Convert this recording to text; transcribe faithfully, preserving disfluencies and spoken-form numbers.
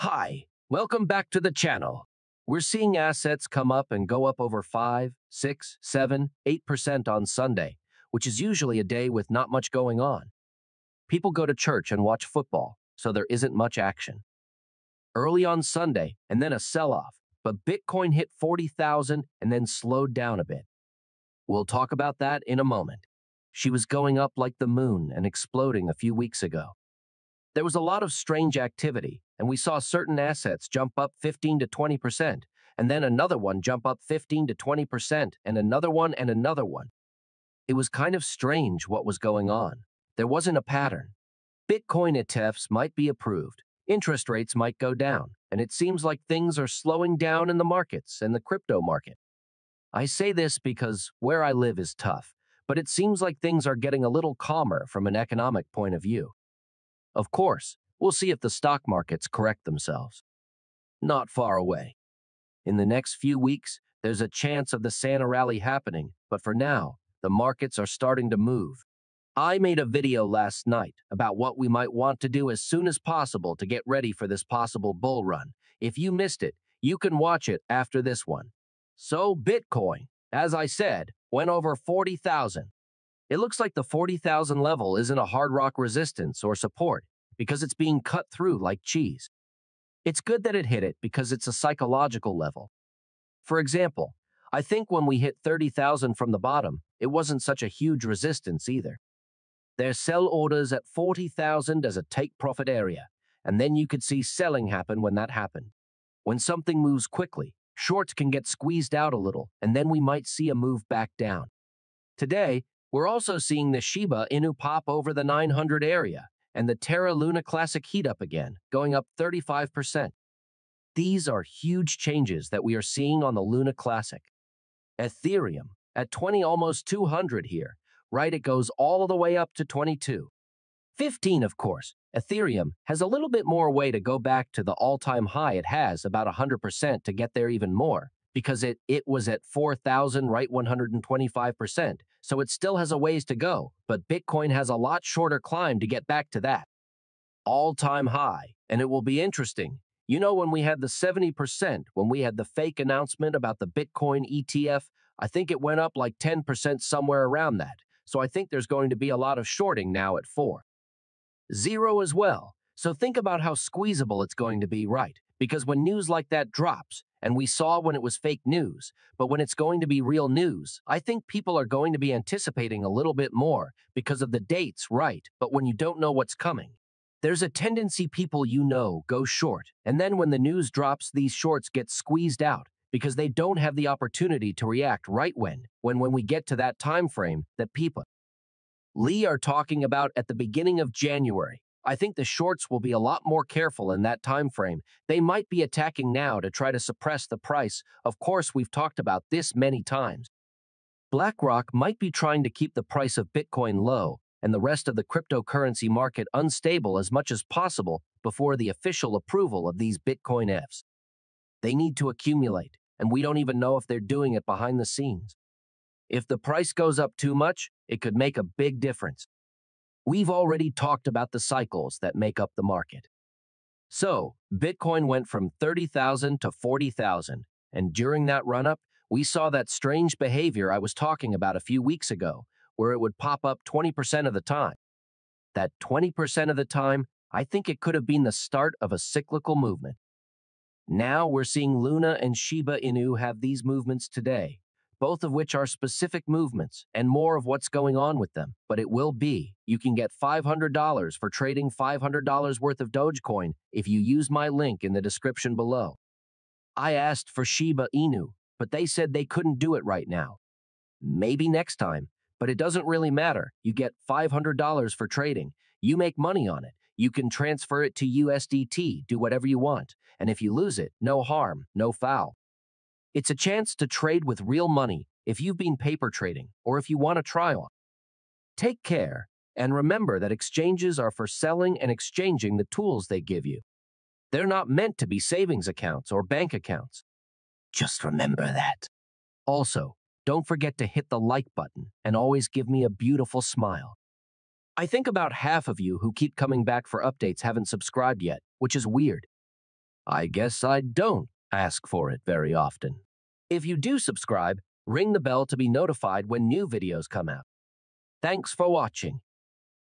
Hi, welcome back to the channel. We're seeing assets come up and go up over five, six, seven, eight percent on Sunday, which is usually a day with not much going on. People go to church and watch football, so there isn't much action. Early on Sunday, and then a sell-off, but Bitcoin hit forty thousand and then slowed down a bit. We'll talk about that in a moment. She was going up like the moon and exploding a few weeks ago. There was a lot of strange activity, and we saw certain assets jump up fifteen to twenty percent, and then another one jump up fifteen to twenty percent, and another one and another one. It was kind of strange what was going on. There wasn't a pattern. Bitcoin E T Fs might be approved, interest rates might go down, and it seems like things are slowing down in the markets and the crypto market. I say this because where I live is tough, but it seems like things are getting a little calmer from an economic point of view. Of course, we'll see if the stock markets correct themselves. Not far away. In the next few weeks, there's a chance of the Santa rally happening, but for now, the markets are starting to move. I made a video last night about what we might want to do as soon as possible to get ready for this possible bull run. If you missed it, you can watch it after this one. So Bitcoin, as I said, went over forty thousand. It looks like the forty thousand level isn't a hard rock resistance or support because it's being cut through like cheese. It's good that it hit it because it's a psychological level. For example, I think when we hit thirty thousand from the bottom, it wasn't such a huge resistance either. There's sell orders at forty thousand as a take profit area, and then you could see selling happen when that happened. When something moves quickly, shorts can get squeezed out a little, and then we might see a move back down. Today, we're also seeing the Shiba Inu pop over the nine hundred area and the Terra Luna Classic heat up again, going up thirty-five percent. These are huge changes that we are seeing on the Luna Classic. Ethereum, at twenty, almost two hundred here, right? It goes all the way up to twenty-two fifteen, of course. Ethereum has a little bit more way to go back to the all-time high it has, about one hundred percent, to get there even more, because it, it was at four thousand, right, one hundred twenty-five percent, so it still has a ways to go, but Bitcoin has a lot shorter climb to get back to that all-time high, and it will be interesting. You know, when we had the seventy percent, when we had the fake announcement about the Bitcoin E T F, I think it went up like ten percent, somewhere around that, so I think there's going to be a lot of shorting now at four zero as well, so think about how squeezable it's going to be, right? Because when news like that drops, and we saw when it was fake news, but when it's going to be real news, I think people are going to be anticipating a little bit more because of the dates, right? But when you don't know what's coming, there's a tendency people you know go short, and then when the news drops, these shorts get squeezed out because they don't have the opportunity to react right when, when, when we get to that time frame that people Lee are talking about at the beginning of January. I think the shorts will be a lot more careful in that time frame. They might be attacking now to try to suppress the price. Of course, we've talked about this many times. BlackRock might be trying to keep the price of Bitcoin low and the rest of the cryptocurrency market unstable as much as possible before the official approval of these Bitcoin E T Fs. They need to accumulate, and we don't even know if they're doing it behind the scenes. If the price goes up too much, it could make a big difference. We've already talked about the cycles that make up the market. So, Bitcoin went from thirty thousand to forty thousand, and during that run-up, we saw that strange behavior I was talking about a few weeks ago, where it would pop up twenty percent of the time. That twenty percent of the time, I think it could have been the start of a cyclical movement. Now we're seeing Luna and Shiba Inu have these movements today, both of which are specific movements and more of what's going on with them. But it will be, you can get five hundred dollars for trading five hundred dollars worth of Dogecoin if you use my link in the description below. I asked for Shiba Inu, but they said they couldn't do it right now. Maybe next time, but it doesn't really matter. You get five hundred dollars for trading. You make money on it. You can transfer it to U S D T, do whatever you want. And if you lose it, no harm, no foul. It's a chance to trade with real money if you've been paper trading or if you want to try on. Take care and remember that exchanges are for selling and exchanging the tools they give you. They're not meant to be savings accounts or bank accounts. Just remember that. Also, don't forget to hit the like button and always give me a beautiful smile. I think about half of you who keep coming back for updates haven't subscribed yet, which is weird. I guess I don't ask for it very often. If you do subscribe, ring the bell to be notified when new videos come out. Thanks for watching.